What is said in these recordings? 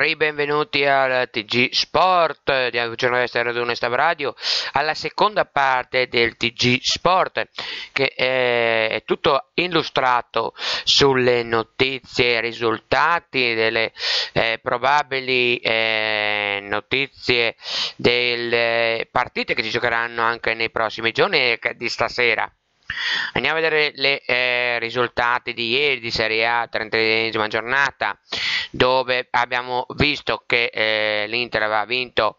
Ribenvenuti al TG Sport di giornalista Raduna Stab Radio, alla seconda parte del TG Sport, che è tutto illustrato sulle notizie e risultati delle probabili notizie delle partite che si giocheranno anche nei prossimi giorni di stasera. Andiamo a vedere i risultati di ieri di Serie A, 33esima giornata, dove abbiamo visto che l'Inter aveva vinto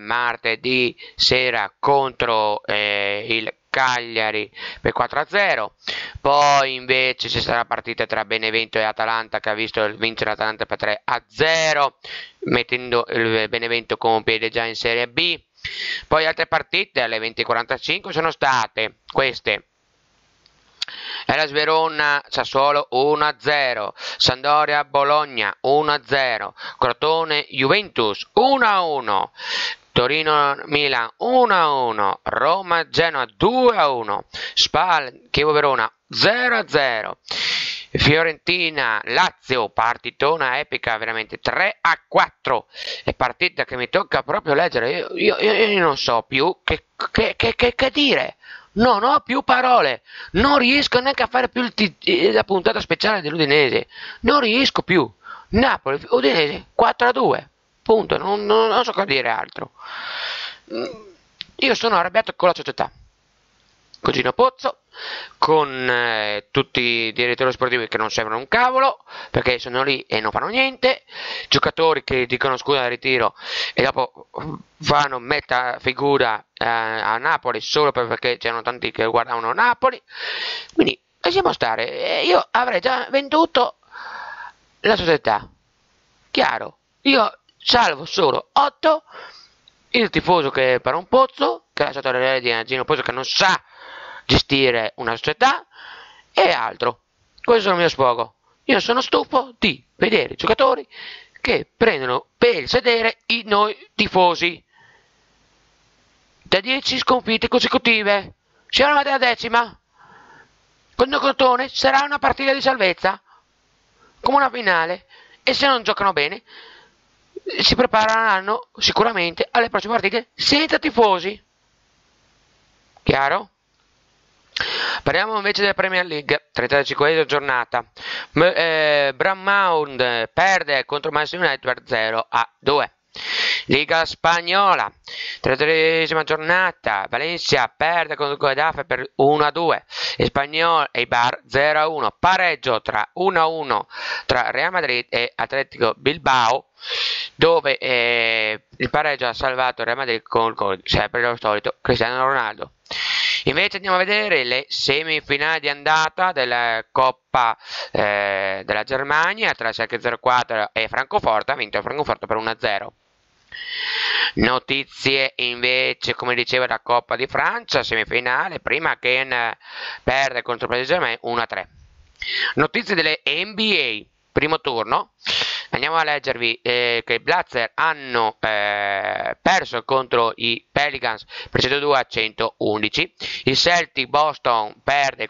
martedì sera contro il Cagliari per 4-0, poi invece c'è stata la partita tra Benevento e Atalanta che ha visto vincere l'Atalanta per 3-0, mettendo il Benevento con piede già in Serie B. Poi altre partite alle 20:45 sono state queste: Hellas Verona Sassuolo 1-0, Sampdoria Bologna 1-0, Crotone Juventus 1-1, Torino Milan 1-1, Roma Genoa 2-1, Spal Chievo Verona 0-0, Fiorentina Lazio, partitona epica veramente, 3-4, è partita che mi tocca proprio leggere, io non so più che dire, non ho più parole, non riesco neanche a fare più la puntata speciale dell'Udinese, non riesco più. Napoli Udinese 4-2, punto, non so cosa dire altro. Io sono arrabbiato con la società, con Gino Pozzo, con tutti i direttori sportivi che non servono un cavolo perché sono lì e non fanno niente, giocatori che dicono scusa al ritiro e dopo fanno metà figura a Napoli solo perché c'erano tanti che guardavano Napoli. Quindi lasciamo stare, io avrei già venduto la società, chiaro, io salvo solo 8, il tifoso che parla un pozzo, che ha lasciato le redini a Gino Pozzo che non sa gestire una società e altro. Questo è il mio sfogo. Io sono stufo di vedere giocatori che prendono per il sedere i noi tifosi. Da 10 sconfitte consecutive siamo arrivati alla 10ª. Con Crotone sarà una partita di salvezza, come una finale, e se non giocano bene si prepareranno sicuramente alle prossime partite senza tifosi. Chiaro? Parliamo invece della Premier League, 35esima giornata. Bournemouth perde contro Manchester United per 0-2. Liga spagnola, 33esima giornata, Valencia perde contro Getafe per 1-2, Espanyol e Eibar 0-1, pareggio tra 1-1 tra Real Madrid e Atletico Bilbao, dove il pareggio ha salvato Real Madrid col gol, sempre lo solito Cristiano Ronaldo. Invece andiamo a vedere le semifinali di andata della Coppa della Germania, tra Schalke 04 e Francoforte, ha vinto il Francoforte per 1-0. Notizie invece, come diceva, la Coppa di Francia, semifinale, prima che perde contro il PSG Germain 1-3. Notizie delle NBA, primo turno. Andiamo a leggervi che i Blazers hanno perso contro i Pelicans per 102-111, il Celtic Boston perde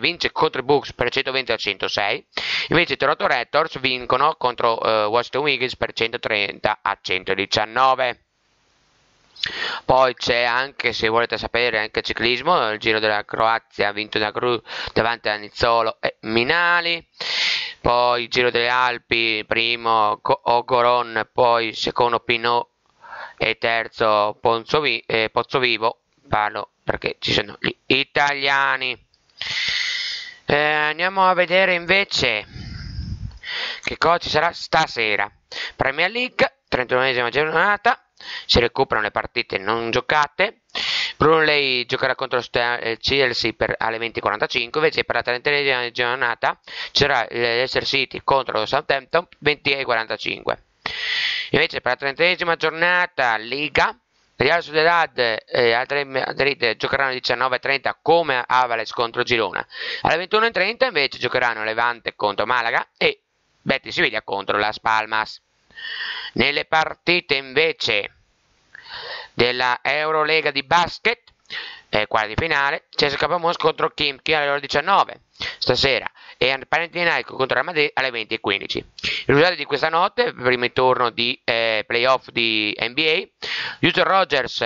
vince contro i Bucks per 120-106, invece i Toronto Raptors vincono contro Washington Wizards per 130-119. Poi c'è anche, se volete sapere, anche ciclismo, il Giro della Croazia vinto da Cruz davanti a Nizzolo e Minali. Poi Giro delle Alpi, primo Ogoron, poi secondo Pinot e terzo Pozzovivo, parlo perché ci sono gli italiani. Andiamo a vedere invece che cosa ci sarà stasera. Premier League, 31esima giornata, si recuperano le partite non giocate. Brunley giocherà contro il Chelsea alle 20:45, invece per la 33esima giornata c'era l'Ester City contro lo Southampton 20:45. Invece per la 30esima giornata Liga, Real Sociedad e altre Madrid giocheranno alle 19:30 come Avales contro Girona. Alle 21:30 invece giocheranno Levante contro Malaga e Betis Siviglia contro Las Palmas. Nelle partite invece della Eurolega di basket, quarta di finale, CSKA Mosca contro Kim Ki alle ore 19 stasera, e Panathinaikos contro Real Madrid alle 20:15. I risultati di questa notte, primo turno di playoff di NBA, Utah Jazz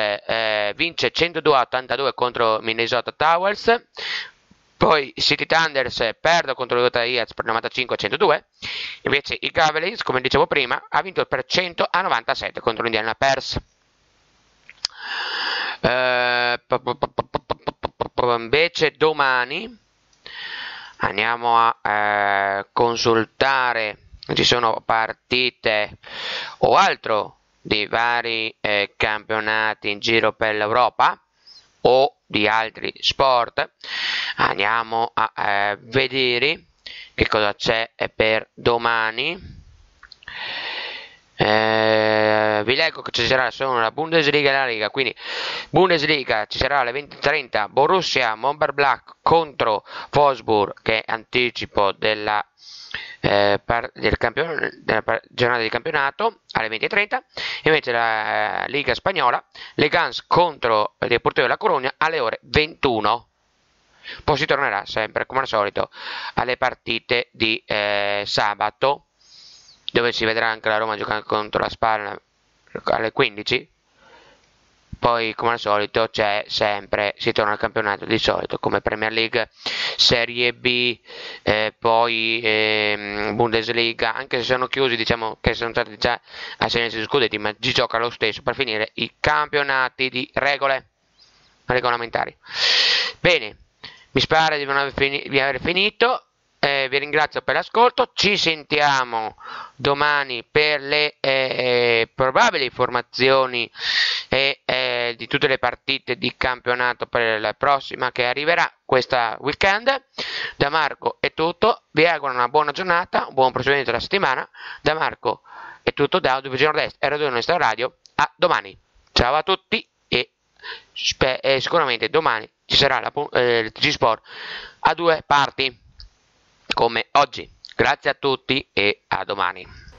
vince 102-82 contro Minnesota Timberwolves. Poi City Thunders perde contro Utah Jazz per 95-102. Invece i Cavaliers, come dicevo prima, ha vinto per 100-97 contro l'Indiana Pacers. Invece domani andiamo a consultare, ci sono partite o altro di vari campionati in giro per l'Europa o di altri sport. Andiamo a vedere che cosa c'è per domani. Vi leggo che ci sarà solo la Bundesliga e la Liga, quindi Bundesliga ci sarà alle 20:30 Borussia Mönchengladbach contro Wolfsburg, che è anticipo della giornata di campionato, alle 20:30. Invece la Liga spagnola, Leganés contro il Deportivo della Coruña alle ore 21. Poi si tornerà sempre come al solito alle partite di sabato, dove si vedrà anche la Roma giocare contro la Spalla alle 15. Poi come al solito c'è sempre, si torna al campionato di solito come Premier League, Serie B, poi Bundesliga, anche se sono chiusi, diciamo che sono stati già assegnati scudetti, ma si gioca lo stesso per finire i campionati di regole regolamentari. Bene, mi pare di non aver finito. Vi ringrazio per l'ascolto, ci sentiamo domani per le probabili formazioni di tutte le partite di campionato per la prossima che arriverà questa weekend. Da Marco è tutto, vi auguro una buona giornata, un buon proseguimento della settimana. Da Marco è tutto, da Audio Vicino Nord-Est e Radio Nostra Radio, a domani. Ciao a tutti e sicuramente domani ci sarà la G-Sport a due parti, come oggi. Grazie a tutti e a domani.